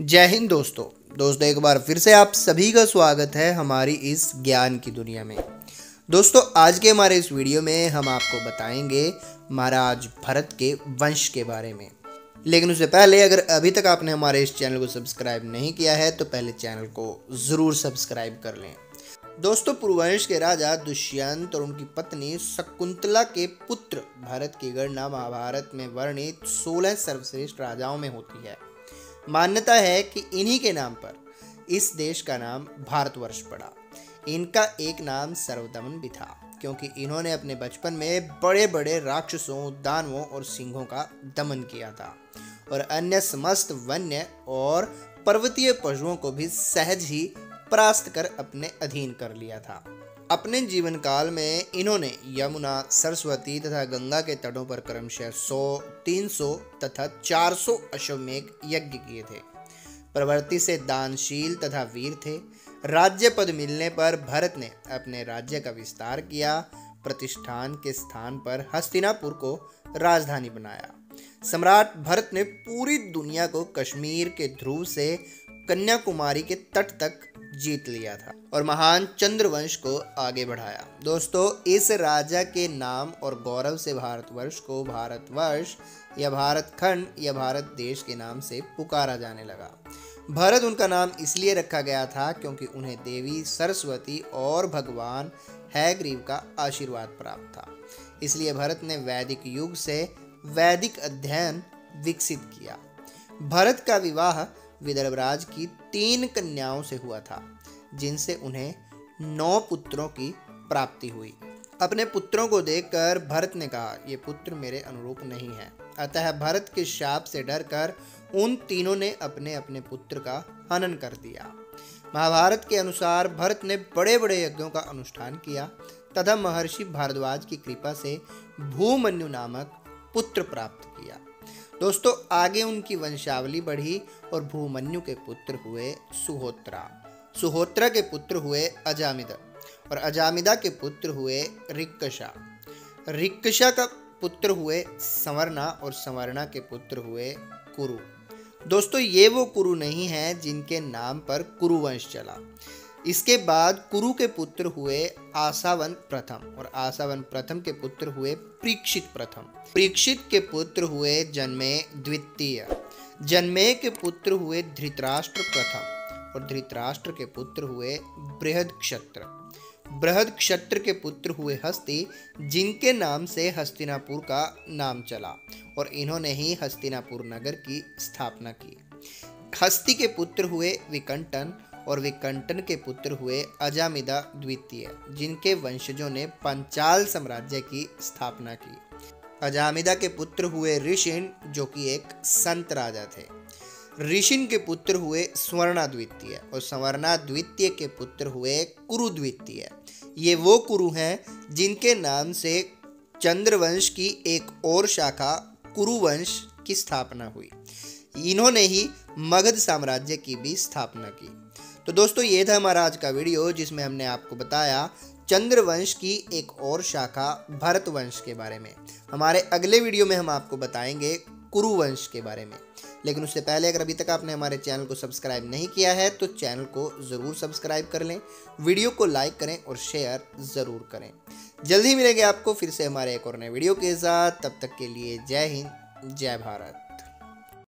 जय हिंद दोस्तों, एक बार फिर से आप सभी का स्वागत है हमारी इस ज्ञान की दुनिया में। दोस्तों, आज के हमारे इस वीडियो में हम आपको बताएंगे महाराज भरत के वंश के बारे में। लेकिन उससे पहले अगर अभी तक आपने हमारे इस चैनल को सब्सक्राइब नहीं किया है तो पहले चैनल को ज़रूर सब्सक्राइब कर लें। दोस्तों, पुरुवंश के राजा दुष्यंत और उनकी पत्नी शकुंतला के पुत्र भरत की गणना महाभारत में वर्णित 16 सर्वश्रेष्ठ राजाओं में होती है। मान्यता है कि इन्हीं के नाम पर इस देश का नाम भारतवर्ष पड़ा। इनका एक नाम सर्वदमन भी था, क्योंकि इन्होंने अपने बचपन में बड़े बड़े राक्षसों, दानवों और सिंहों का दमन किया था और अन्य समस्त वन्य और पर्वतीय पशुओं को भी सहज ही परास्त कर अपने अधीन कर लिया था। अपने जीवन काल में इन्होंने यमुना, सरस्वती तथा गंगा के तटों पर क्रमशः 100, 300 तथा 400 अश्वमेघ यज्ञ किए थे। प्रवृत्ति से दानशील तथा वीर थे। राज्य पद मिलने पर भरत ने अपने राज्य का विस्तार किया। प्रतिष्ठान के स्थान पर हस्तिनापुर को राजधानी बनाया। सम्राट भरत ने पूरी दुनिया को कश्मीर के ध्रुव से कन्याकुमारी के तट तक जीत लिया था और महान चंद्रवंश को आगे बढ़ाया। दोस्तों, इस राजा के नाम और गौरव से भारतवर्ष को भारतवर्ष या भारत खंड या भारत देश के नाम से पुकारा जाने लगा। भरत उनका नाम इसलिए रखा गया था क्योंकि उन्हें देवी सरस्वती और भगवान हयग्रीव का आशीर्वाद प्राप्त था। इसलिए भरत ने वैदिक युग से वैदिक अध्ययन विकसित किया। भरत का विवाह विदर्भराज की 3 कन्याओं से हुआ था, जिनसे उन्हें 9 पुत्रों की प्राप्ति हुई। अपने पुत्रों को देखकर भरत ने कहा, ये पुत्र मेरे अनुरूप नहीं है। अतः भरत के शाप से डरकर उन तीनों ने अपने अपने पुत्र का हनन कर दिया। महाभारत के अनुसार भरत ने बड़े बड़े यज्ञों का अनुष्ठान किया तथा महर्षि भारद्वाज की कृपा से भूमन्यु नामक पुत्र प्राप्त किया। दोस्तों, आगे उनकी वंशावली बढ़ी और भूमन्यु के पुत्र हुए सुहोत्रा, सुहोत्रा के पुत्र हुए अजामिदा और अजामिदा के पुत्र हुए रिक्कशा, रिक्कशा का पुत्र हुए संवरणा और संवरणा के पुत्र हुए कुरु। दोस्तों, ये वो कुरु नहीं हैं जिनके नाम पर कुरुवंश चला। इसके बाद कुरु के पुत्र हुए आसावन प्रथम और आसावन प्रथम के पुत्र हुए परीक्षित प्रथम, परीक्षित के पुत्र हुए जन्मे द्वितीय, जन्मे के पुत्र हुए धृतराष्ट्र प्रथम और धृतराष्ट्र के पुत्र हुए बृहद क्षत्र, बृहद क्षत्र के पुत्र हुए हस्ती, जिनके नाम से हस्तिनापुर का नाम चला और इन्होंने ही हस्तिनापुर नगर की स्थापना की। हस्ती के पुत्र हुए विकंटन और विकंटन के पुत्र हुए अजामिदा द्वितीय, जिनके वंशजों ने पंचाल साम्राज्य की स्थापना की। अजामिदा के पुत्र हुए ऋषिन, जो कि एक संत राजा थे। ऋषिन के पुत्र हुए स्वर्णा द्वितीय और संवरणा द्वितीय के पुत्र हुए कुरु द्वितीय। ये वो कुरु हैं जिनके नाम से चंद्रवंश की एक और शाखा कुरुवंश की स्थापना हुई। इन्होंने ही मगध साम्राज्य की भी स्थापना की। तो दोस्तों, ये था हमारा आज का वीडियो, जिसमें हमने आपको बताया चंद्रवंश की एक और शाखा भरतवंश के बारे में। हमारे अगले वीडियो में हम आपको बताएंगे कुरुवंश के बारे में। लेकिन उससे पहले अगर अभी तक आपने हमारे चैनल को सब्सक्राइब नहीं किया है तो चैनल को ज़रूर सब्सक्राइब कर लें, वीडियो को लाइक करें और शेयर ज़रूर करें। जल्द ही मिलेंगे आपको फिर से हमारे एक और नए वीडियो के साथ। तब तक के लिए जय हिंद, जय भारत।